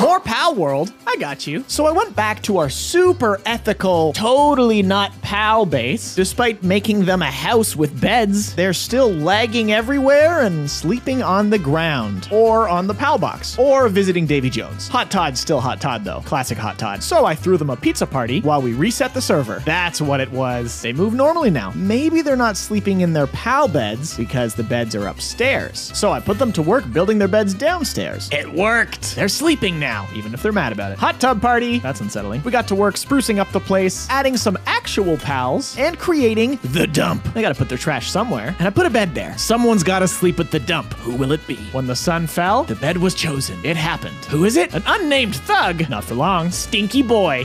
More Palworld. I got you. So I went back to our super ethical, totally not pal base. Despite making them a house with beds, they're still lagging everywhere and sleeping on the ground. Or on the pal box. Or visiting Davy Jones. Hot Todd's still Hot Todd though. Classic Hot Todd. So I threw them a pizza party while we reset the server. That's what it was. They move normally now. Maybe they're not sleeping in their pal beds because the beds are upstairs. So I put them to work building their beds downstairs. It worked. They're sleeping now. Even if they're mad about it. Hot tub party. That's unsettling. We got to work sprucing up the place, adding some actual pals, and creating the dump. They gotta put their trash somewhere. And I put a bed there. Someone's gotta sleep at the dump. Who will it be? When the sun fell, the bed was chosen. It happened. Who is it? An unnamed thug. Not for long. Stinky boy.